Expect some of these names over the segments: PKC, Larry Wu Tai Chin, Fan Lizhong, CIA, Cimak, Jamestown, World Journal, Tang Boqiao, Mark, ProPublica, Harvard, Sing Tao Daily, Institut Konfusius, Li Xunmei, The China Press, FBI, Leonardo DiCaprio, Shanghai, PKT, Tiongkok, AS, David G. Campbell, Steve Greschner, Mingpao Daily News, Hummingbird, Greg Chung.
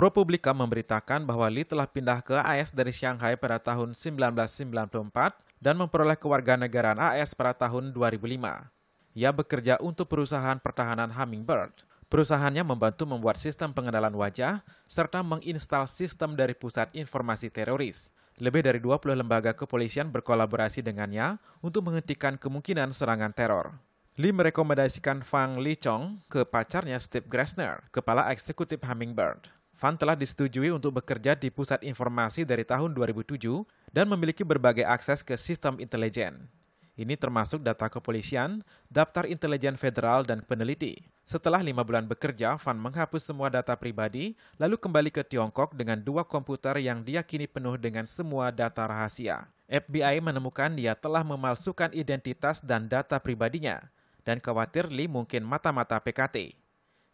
ProPublica memberitakan bahwa Li telah pindah ke AS dari Shanghai pada tahun 1994 dan memperoleh kewarganegaraan AS pada tahun 2005. Ia bekerja untuk perusahaan pertahanan Hummingbird. Perusahaannya membantu membuat sistem pengenalan wajah serta menginstal sistem dari pusat informasi teroris. Lebih dari 20 lembaga kepolisian berkolaborasi dengannya untuk menghentikan kemungkinan serangan teror. Li merekomendasikan Fan Lizhong ke pacarnya Steve Greschner, kepala eksekutif Hummingbird. Fan telah disetujui untuk bekerja di pusat informasi dari tahun 2007 dan memiliki berbagai akses ke sistem intelijen. Ini termasuk data kepolisian, daftar intelijen federal, dan peneliti. Setelah 5 bulan bekerja, Fan menghapus semua data pribadi, lalu kembali ke Tiongkok dengan 2 komputer yang diyakini penuh dengan semua data rahasia. FBI menemukan dia telah memalsukan identitas dan data pribadinya, dan khawatir Li mungkin mata-mata PKT.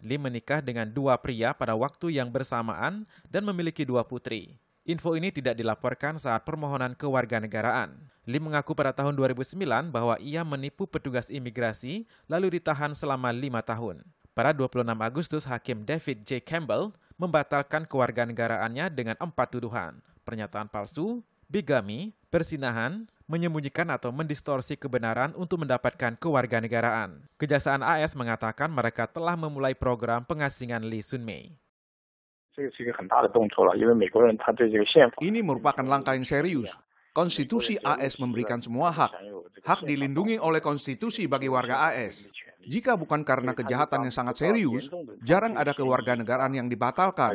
Li menikah dengan 2 pria pada waktu yang bersamaan dan memiliki 2 putri. Info ini tidak dilaporkan saat permohonan kewarganegaraan. Li mengaku pada tahun 2009 bahwa ia menipu petugas imigrasi lalu ditahan selama 5 tahun. Pada 26 Agustus, Hakim David G. Campbell membatalkan kewarganegaraannya dengan 4 tuduhan. Pernyataan palsu, bigami, persinahan, menyembunyikan atau mendistorsi kebenaran untuk mendapatkan kewarganegaraan. Kejaksaan AS mengatakan mereka telah memulai program pengasingan Li Xunmei. Ini merupakan langkah yang serius. Konstitusi AS memberikan semua hak. Hak dilindungi oleh konstitusi bagi warga AS. Jika bukan karena kejahatan yang sangat serius, jarang ada kewarganegaraan yang dibatalkan.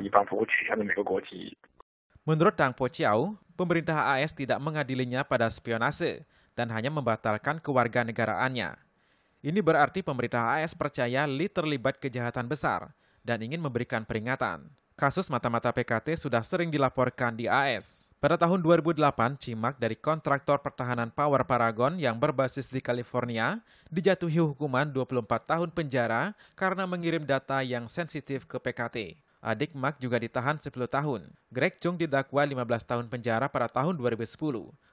Menurut Tang Boqiao, pemerintah AS tidak mengadilinya pada spionase dan hanya membatalkan kewarganegaraannya. Ini berarti pemerintah AS percaya Li terlibat kejahatan besar dan ingin memberikan peringatan. Kasus mata-mata PKT sudah sering dilaporkan di AS. Pada tahun 2008, Cimak dari kontraktor pertahanan Power Paragon yang berbasis di California dijatuhi hukuman 24 tahun penjara karena mengirim data yang sensitif ke PKT. Adik Mark juga ditahan 10 tahun. Greg Chung didakwa 15 tahun penjara pada tahun 2010.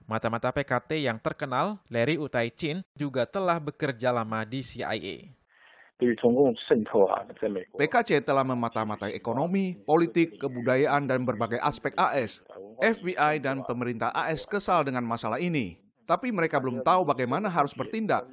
Mata-mata PKT yang terkenal, Larry Wu Tai Chin, juga telah bekerja lama di CIA. PKC telah memata-matai ekonomi, politik, kebudayaan, dan berbagai aspek AS. FBI dan pemerintah AS kesal dengan masalah ini, tapi mereka belum tahu bagaimana harus bertindak.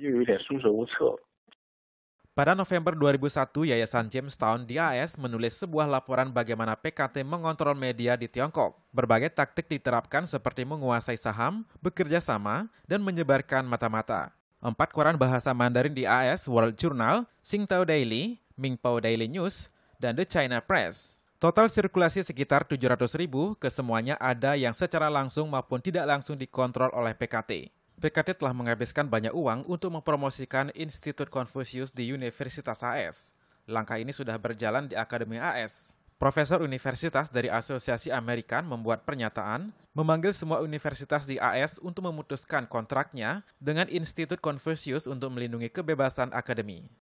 Pada November 2001, Yayasan Jamestown di AS menulis sebuah laporan bagaimana PKT mengontrol media di Tiongkok. Berbagai taktik diterapkan seperti menguasai saham, bekerja sama, dan menyebarkan mata-mata. 4 koran bahasa Mandarin di AS, World Journal, Sing Tao Daily, Mingpao Daily News, dan The China Press. Total sirkulasi sekitar 700.000, kesemuanya ada yang secara langsung maupun tidak langsung dikontrol oleh PKT. PKT telah menghabiskan banyak uang untuk mempromosikan Institut Konfusius di Universitas AS. Langkah ini sudah berjalan di Akademi AS. Profesor Universitas dari Asosiasi Amerikan membuat pernyataan memanggil semua universitas di AS untuk memutuskan kontraknya dengan Institut Konfusius untuk melindungi kebebasan akademi.